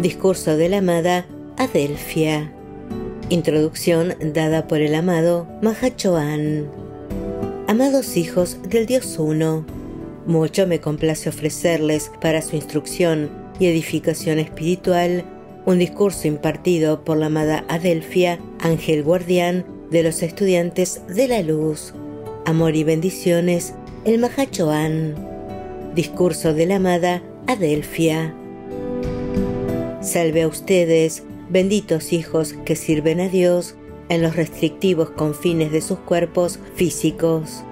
Discurso de la amada Adelfia. Introducción dada por el amado Mahachohán. Amados hijos del Dios Uno, mucho me complace ofrecerles para su instrucción y edificación espiritual un discurso impartido por la amada Adelfia, ángel guardián de los estudiantes de la luz. Amor y bendiciones, el Mahachohán. Discurso de la amada Adelfia. Salve a ustedes, benditos hijos que sirven a Dios en los restrictivos confines de sus cuerpos físicos.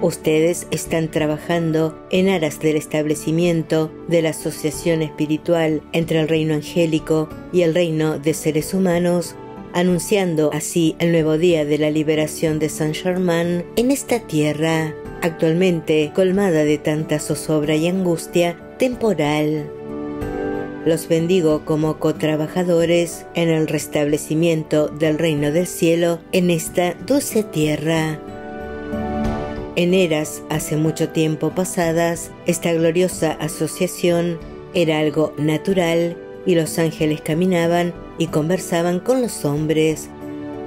Ustedes están trabajando en aras del establecimiento de la asociación espiritual entre el reino angélico y el reino de seres humanos, anunciando así el nuevo día de la liberación de Saint Germain en esta tierra, actualmente colmada de tanta zozobra y angustia temporal. Los bendigo como cotrabajadores en el restablecimiento del reino del cielo en esta dulce tierra. En eras hace mucho tiempo pasadas, esta gloriosa asociación era algo natural y los ángeles caminaban y conversaban con los hombres.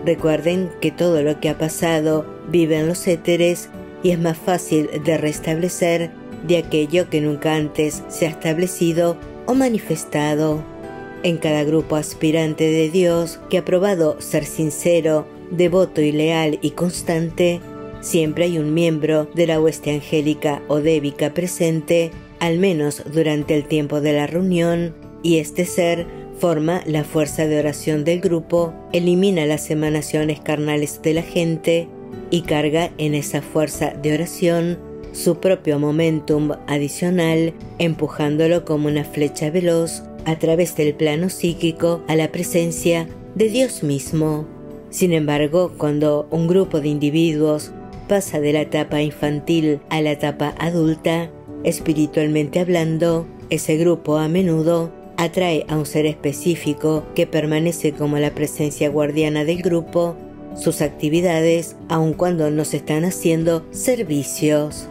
Recuerden que todo lo que ha pasado vive en los éteres y es más fácil de restablecer de aquello que nunca antes se ha establecido o manifestado. En cada grupo aspirante de Dios que ha probado ser sincero, devoto y leal y constante, siempre hay un miembro de la hueste angélica o débica presente, al menos durante el tiempo de la reunión, y este ser forma la fuerza de oración del grupo, elimina las emanaciones carnales de la gente y carga en esa fuerza de oración su propio momentum adicional, empujándolo como una flecha veloz a través del plano psíquico a la presencia de Dios mismo. Sin embargo, cuando un grupo de individuos pasa de la etapa infantil a la etapa adulta, espiritualmente hablando, ese grupo a menudo atrae a un ser específico que permanece como la presencia guardiana del grupo, sus actividades, aun cuando no se están haciendo servicios.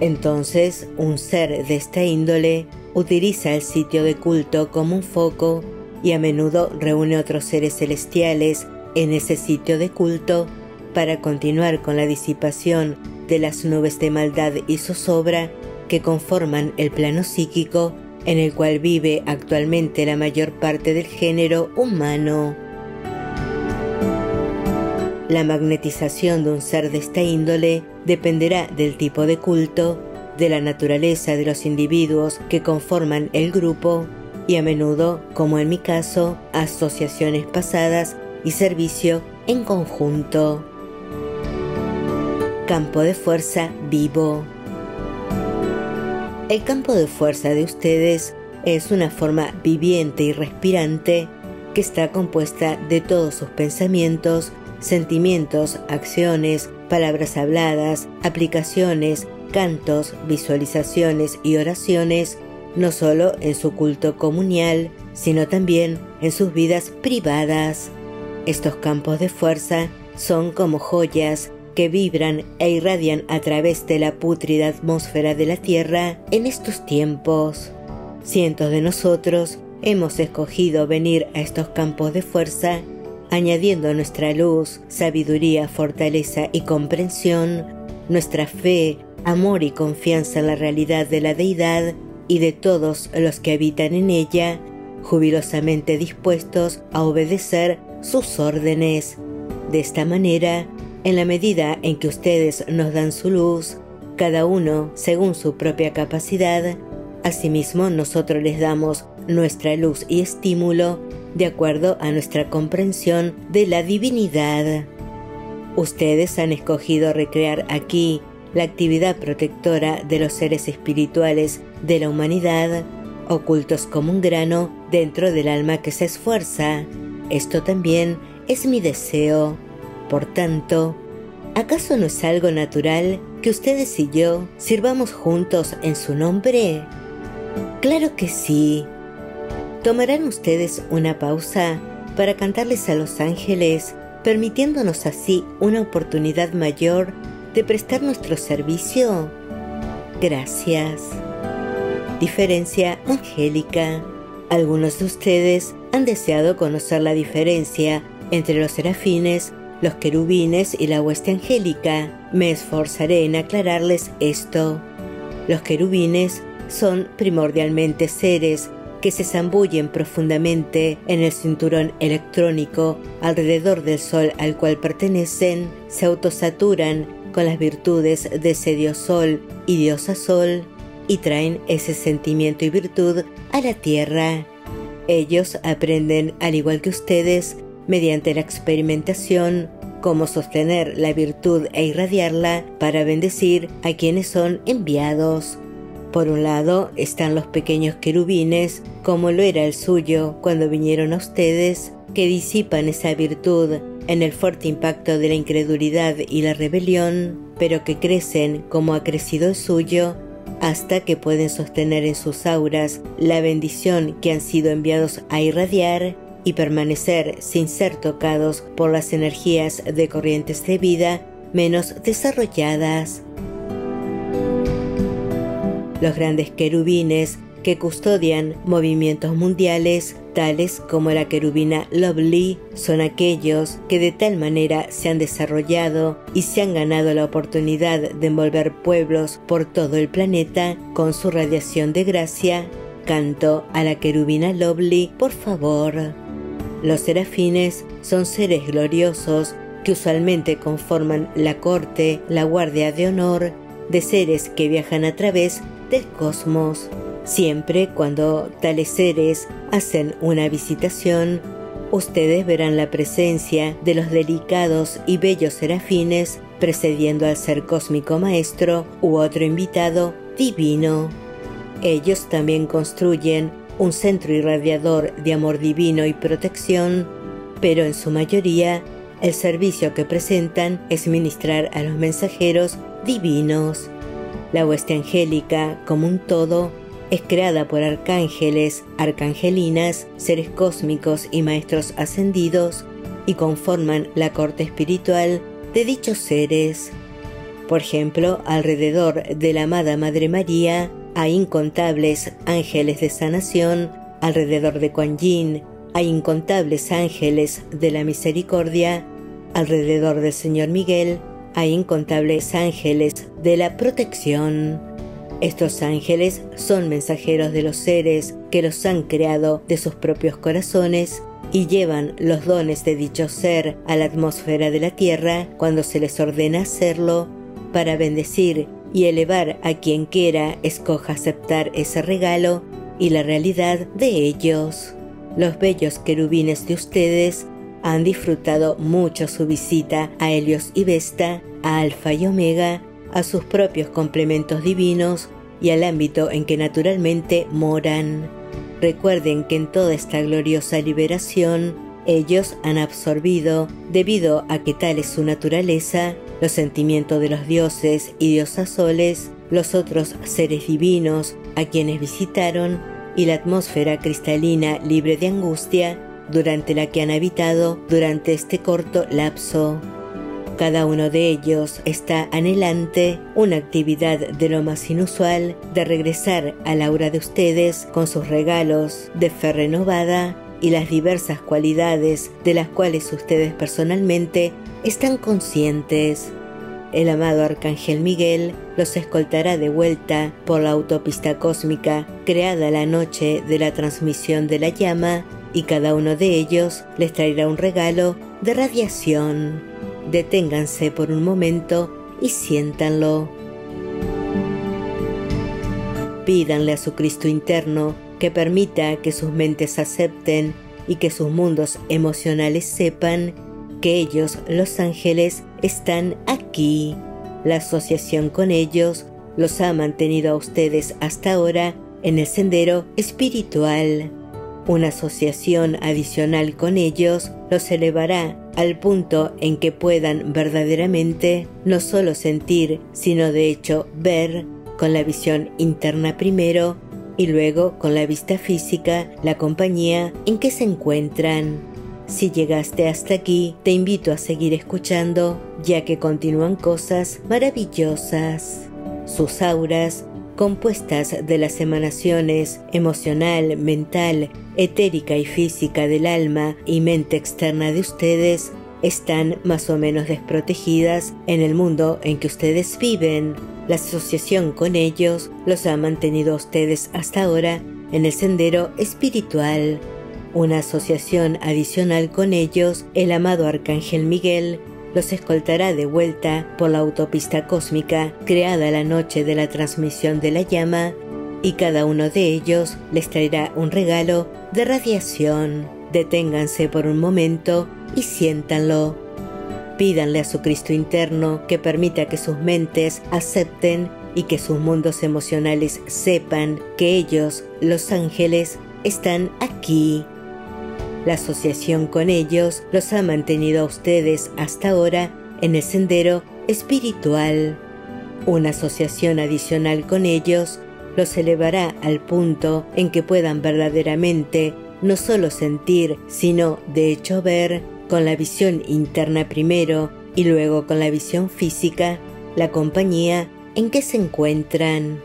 Entonces, un ser de esta índole utiliza el sitio de culto como un foco y a menudo reúne otros seres celestiales en ese sitio de culto para continuar con la disipación de las nubes de maldad y zozobra que conforman el plano psíquico en el cual vive actualmente la mayor parte del género humano. La magnetización de un ser de esta índole dependerá del tipo de culto, de la naturaleza de los individuos que conforman el grupo y a menudo, como en mi caso, asociaciones pasadas y servicio en conjunto. Campo de fuerza vivo. El campo de fuerza de ustedes es una forma viviente y respirante que está compuesta de todos sus pensamientos, sentimientos, acciones, palabras habladas, aplicaciones, cantos, visualizaciones y oraciones, no solo en su culto comunal, sino también en sus vidas privadas. Estos campos de fuerza son como joyas que vibran e irradian a través de la pútrida atmósfera de la Tierra en estos tiempos. Cientos de nosotros hemos escogido venir a estos campos de fuerza añadiendo nuestra luz, sabiduría, fortaleza y comprensión, nuestra fe, amor y confianza en la realidad de la Deidad y de todos los que habitan en ella, jubilosamente dispuestos a obedecer sus órdenes. De esta manera, en la medida en que ustedes nos dan su luz, cada uno según su propia capacidad, asimismo nosotros les damos nuestra luz y estímulo de acuerdo a nuestra comprensión de la divinidad. Ustedes han escogido recrear aquí la actividad protectora de los seres espirituales de la humanidad, ocultos como un grano dentro del alma que se esfuerza. Esto también es mi deseo. Por tanto, ¿acaso no es algo natural que ustedes y yo sirvamos juntos en su nombre? Claro que sí. Tomarán ustedes una pausa para cantarles a los ángeles, permitiéndonos así una oportunidad mayor de prestar nuestro servicio. Gracias. Diferencia angélica. Algunos de ustedes han deseado conocer la diferencia entre los serafines, los querubines y la hueste angélica. Me esforzaré en aclararles esto. Los querubines son primordialmente seres que se zambullen profundamente en el cinturón electrónico alrededor del Sol al cual pertenecen, se autosaturan con las virtudes de ese Dios Sol y Diosa Sol y traen ese sentimiento y virtud a la Tierra. Ellos aprenden, al igual que ustedes, mediante la experimentación, cómo sostener la virtud e irradiarla para bendecir a quienes son enviados. Por un lado están los pequeños querubines, como lo era el suyo cuando vinieron a ustedes, que disipan esa virtud en el fuerte impacto de la incredulidad y la rebelión, pero que crecen como ha crecido el suyo, hasta que pueden sostener en sus auras la bendición que han sido enviados a irradiar y permanecer sin ser tocados por las energías de corrientes de vida menos desarrolladas. Los grandes querubines que custodian movimientos mundiales, tales como la querubina Lovely, son aquellos que de tal manera se han desarrollado y se han ganado la oportunidad de envolver pueblos por todo el planeta con su radiación de gracia. Canto a la querubina Lovely, por favor. Los serafines son seres gloriosos que usualmente conforman la corte, la guardia de honor, de seres que viajan a través del cosmos. Siempre cuando tales seres hacen una visitación, ustedes verán la presencia de los delicados y bellos serafines precediendo al ser cósmico maestro u otro invitado divino. Ellos también construyen un centro irradiador de amor divino y protección, pero en su mayoría el servicio que presentan es ministrar a los mensajeros divinos. La hueste angélica, como un todo, es creada por arcángeles, arcangelinas, seres cósmicos y maestros ascendidos, y conforman la corte espiritual de dichos seres. Por ejemplo, alrededor de la amada Madre María hay incontables ángeles de sanación, alrededor de Quan Yin hay incontables ángeles de la misericordia, alrededor del Señor Miguel hay incontables ángeles de la protección. Estos ángeles son mensajeros de los seres que los han creado de sus propios corazones y llevan los dones de dicho ser a la atmósfera de la Tierra cuando se les ordena hacerlo, para bendecir y elevar a quien quiera escoja aceptar ese regalo y la realidad de ellos. Los bellos querubines de ustedes han disfrutado mucho su visita a Helios y Vesta, a Alfa y Omega, a sus propios complementos divinos y al ámbito en que naturalmente moran. Recuerden que en toda esta gloriosa liberación, ellos han absorbido, debido a que tal es su naturaleza, los sentimientos de los dioses y diosas soles, los otros seres divinos a quienes visitaron y la atmósfera cristalina libre de angustia durante la que han habitado durante este corto lapso. Cada uno de ellos está anhelante una actividad de lo más inusual, de regresar al aura de ustedes con sus regalos de fe renovada y las diversas cualidades de las cuales ustedes personalmente están conscientes. El amado Arcángel Miguel los escoltará de vuelta por la autopista cósmica creada la noche de la transmisión de la llama, y cada uno de ellos les traerá un regalo de radiación. Deténganse por un momento y siéntanlo. Pídanle a su Cristo interno que permita que sus mentes acepten y que sus mundos emocionales sepan que ellos, los ángeles, están aquí. La asociación con ellos los ha mantenido a ustedes hasta ahora en el sendero espiritual. Una asociación adicional con ellos los elevará al punto en que puedan verdaderamente no solo sentir, sino de hecho ver, con la visión interna primero y luego con la vista física, la compañía en que se encuentran. Si llegaste hasta aquí, te invito a seguir escuchando, ya que continúan cosas maravillosas. Sus auras compuestas de las emanaciones emocional, mental, etérica y física del alma y mente externa de ustedes, están más o menos desprotegidas en el mundo en que ustedes viven. La asociación con ellos los ha mantenido a ustedes hasta ahora en el sendero espiritual. Una asociación adicional con ellos, el amado Arcángel Miguel, los escoltará de vuelta por la autopista cósmica creada la noche de la transmisión de la llama, y cada uno de ellos les traerá un regalo de radiación. Deténganse por un momento y siéntanlo. Pídanle a su Cristo interno que permita que sus mentes acepten y que sus mundos emocionales sepan que ellos, los ángeles, están aquí. La asociación con ellos los ha mantenido a ustedes hasta ahora en el sendero espiritual. Una asociación adicional con ellos los elevará al punto en que puedan verdaderamente no solo sentir, sino de hecho ver, con la visión interna primero y luego con la visión física, la compañía en que se encuentran.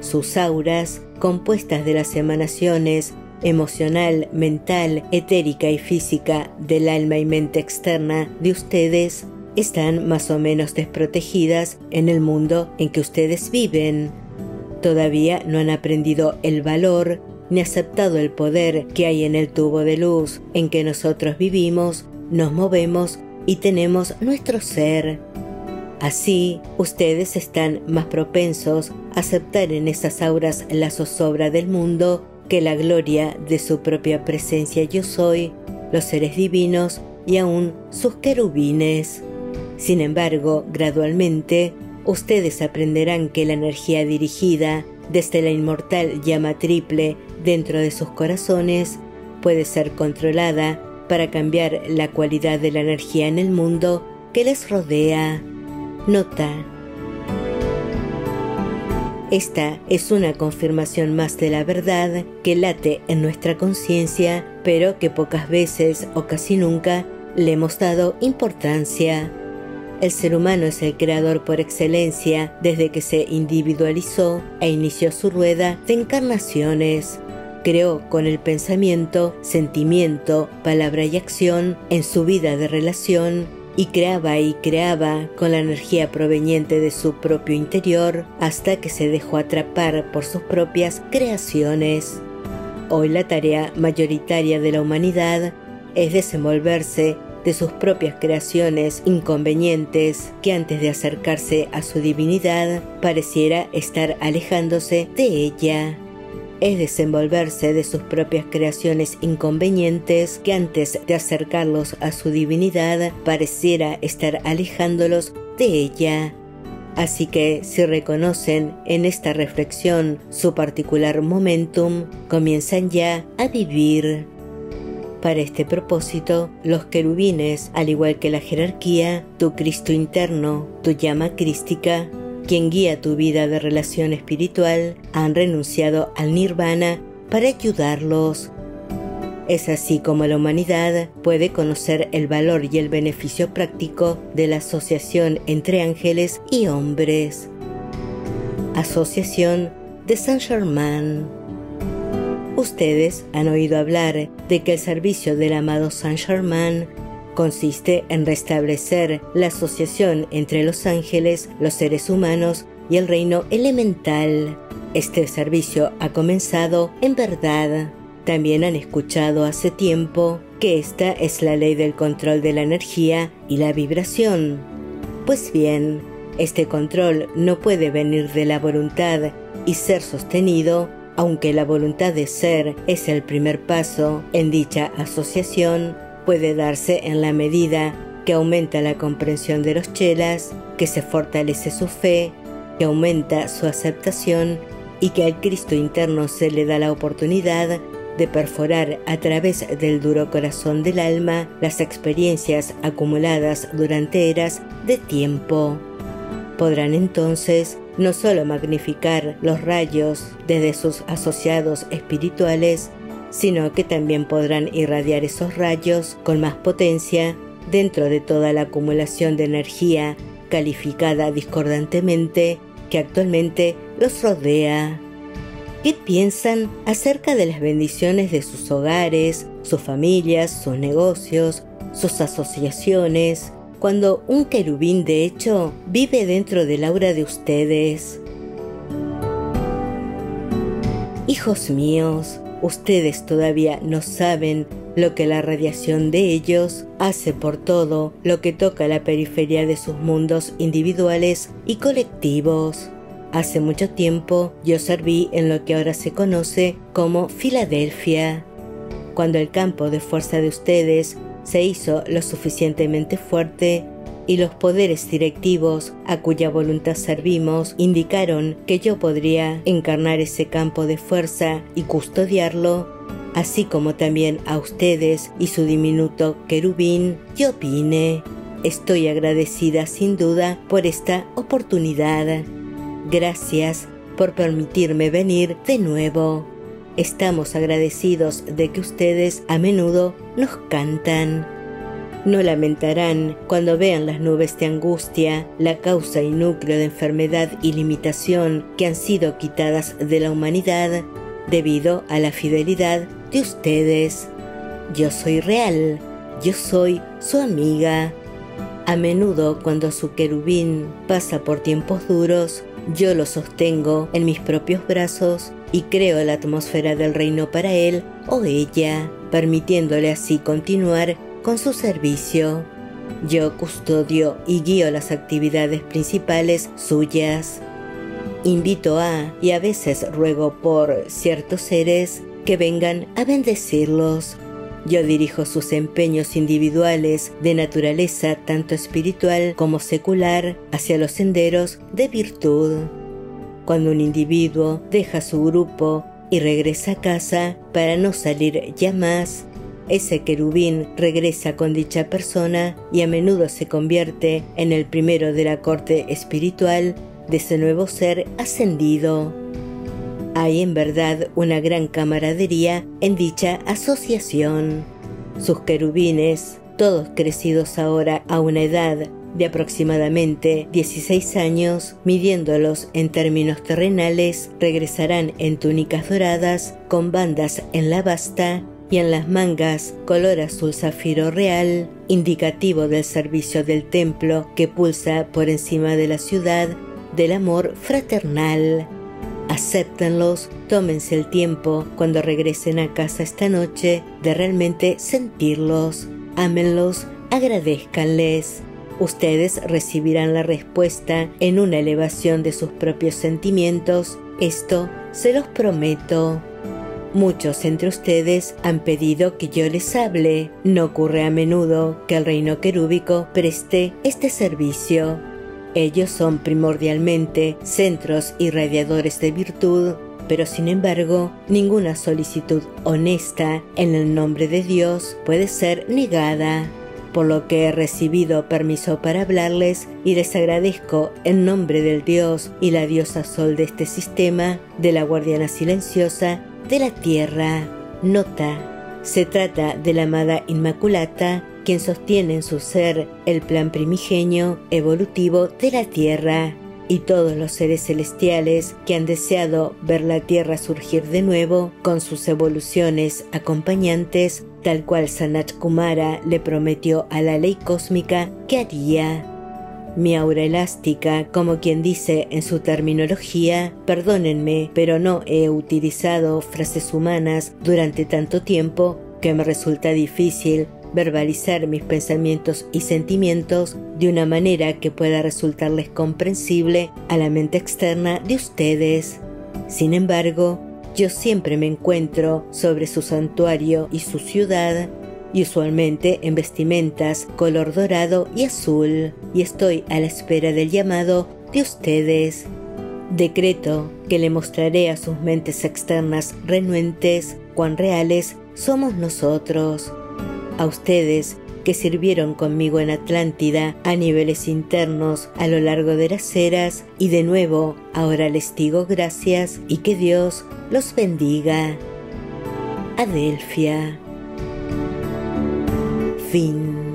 Sus auras, compuestas de las emanaciones emocional, mental, etérica y física del alma y mente externa de ustedes, están más o menos desprotegidas en el mundo en que ustedes viven. Todavía no han aprendido el valor ni aceptado el poder que hay en el tubo de luz en que nosotros vivimos, nos movemos y tenemos nuestro ser. Así, ustedes están más propensos a aceptar en esas auras la zozobra del mundo que la gloria de su propia presencia yo soy, los seres divinos y aún sus querubines. Sin embargo, gradualmente, ustedes aprenderán que la energía dirigida desde la inmortal llama triple dentro de sus corazones puede ser controlada para cambiar la cualidad de la energía en el mundo que les rodea. Nota: esta es una confirmación más de la verdad que late en nuestra conciencia, pero que pocas veces o casi nunca le hemos dado importancia. El ser humano es el creador por excelencia desde que se individualizó e inició su rueda de encarnaciones. Creó con el pensamiento, sentimiento, palabra y acción en su vida de relación, y creaba con la energía proveniente de su propio interior hasta que se dejó atrapar por sus propias creaciones. Hoy la tarea mayoritaria de la humanidad es desenvolverse de sus propias creaciones inconvenientes que antes de acercarse a su divinidad pareciera estar alejándose de ella. Es desenvolverse de sus propias creaciones inconvenientes que antes de acercarlos a su divinidad pareciera estar alejándolos de ella. Así que si reconocen en esta reflexión su particular momentum, comienzan ya a vivir. Para este propósito, los querubines, al igual que la jerarquía, tu Cristo interno, tu llama crística, quien guía tu vida de relación espiritual, han renunciado al nirvana para ayudarlos. Es así como la humanidad puede conocer el valor y el beneficio práctico de la asociación entre ángeles y hombres. Asociación de Saint Germain. Ustedes han oído hablar de que el servicio del amado Saint Germain consiste en restablecer la asociación entre los ángeles, los seres humanos y el reino elemental. Este servicio ha comenzado en verdad. También han escuchado hace tiempo que esta es la ley del control de la energía y la vibración. Pues bien, este control no puede venir de la voluntad y ser sostenido, aunque la voluntad de ser es el primer paso en dicha asociación. Puede darse en la medida que aumenta la comprensión de los chelas, que se fortalece su fe, que aumenta su aceptación y que al Cristo interno se le da la oportunidad de perforar a través del duro corazón del alma las experiencias acumuladas durante eras de tiempo. Podrán entonces no solo magnificar los rayos desde sus asociados espirituales, sino que también podrán irradiar esos rayos con más potencia dentro de toda la acumulación de energía calificada discordantemente que actualmente los rodea. ¿Qué piensan acerca de las bendiciones de sus hogares, sus familias, sus negocios, sus asociaciones, cuando un querubín de hecho vive dentro del aura de ustedes? Hijos míos, ustedes todavía no saben lo que la radiación de ellos hace por todo lo que toca la periferia de sus mundos individuales y colectivos. Hace mucho tiempo yo serví en lo que ahora se conoce como Filadelfia. Cuando el campo de fuerza de ustedes se hizo lo suficientemente fuerte y los poderes directivos a cuya voluntad servimos indicaron que yo podría encarnar ese campo de fuerza y custodiarlo, así como también a ustedes y su diminuto querubín, yo opiné. Estoy agradecida sin duda por esta oportunidad. Gracias por permitirme venir de nuevo. Estamos agradecidos de que ustedes a menudo nos cantan. No lamentarán cuando vean las nubes de angustia, la causa y núcleo de enfermedad y limitación que han sido quitadas de la humanidad debido a la fidelidad de ustedes. Yo soy real, yo soy su amiga. A menudo cuando su querubín pasa por tiempos duros, yo lo sostengo en mis propios brazos y creo la atmósfera del reino para él o ella, permitiéndole así continuar con su servicio. Yo custodio y guío las actividades principales suyas. Invito a, y a veces ruego por, ciertos seres que vengan a bendecirlos. Yo dirijo sus empeños individuales de naturaleza tanto espiritual como secular hacia los senderos de virtud. Cuando un individuo deja su grupo y regresa a casa para no salir ya más, ese querubín regresa con dicha persona y a menudo se convierte en el primero de la corte espiritual de ese nuevo ser ascendido. Hay en verdad una gran camaradería en dicha asociación. Sus querubines, todos crecidos ahora a una edad de aproximadamente 16 años, midiéndolos en términos terrenales, regresarán en túnicas doradas con bandas en la basta y en las mangas color azul zafiro real, indicativo del servicio del templo que pulsa por encima de la ciudad del amor fraternal. Acéptenlos, tómense el tiempo cuando regresen a casa esta noche de realmente sentirlos, ámenlos, agradézcanles. Ustedes recibirán la respuesta en una elevación de sus propios sentimientos, esto se los prometo. Muchos entre ustedes han pedido que yo les hable, no ocurre a menudo que el reino querúbico preste este servicio. Ellos son primordialmente centros y radiadores de virtud, pero sin embargo, ninguna solicitud honesta en el nombre de Dios puede ser negada. Por lo que he recibido permiso para hablarles y les agradezco en nombre del Dios y la diosa sol de este sistema, de la guardiana silenciosa de la tierra. Nota: se trata de la amada Inmaculata, quien sostiene en su ser el plan primigenio evolutivo de la Tierra, y todos los seres celestiales que han deseado ver la Tierra surgir de nuevo con sus evoluciones acompañantes, tal cual Sanat Kumara le prometió a la ley cósmica que haría. Mi aura elástica, como quien dice en su terminología, perdónenme, pero no he utilizado frases humanas durante tanto tiempo que me resulta difícil verbalizar mis pensamientos y sentimientos de una manera que pueda resultarles comprensible a la mente externa de ustedes. Sin embargo, yo siempre me encuentro sobre su santuario y su ciudad, y usualmente en vestimentas color dorado y azul, y estoy a la espera del llamado de ustedes. Decreto que le mostraré a sus mentes externas renuentes cuán reales somos nosotros. A ustedes que sirvieron conmigo en Atlántida a niveles internos a lo largo de las eras, y de nuevo ahora les digo gracias y que Dios los bendiga. Adelfia. Fin.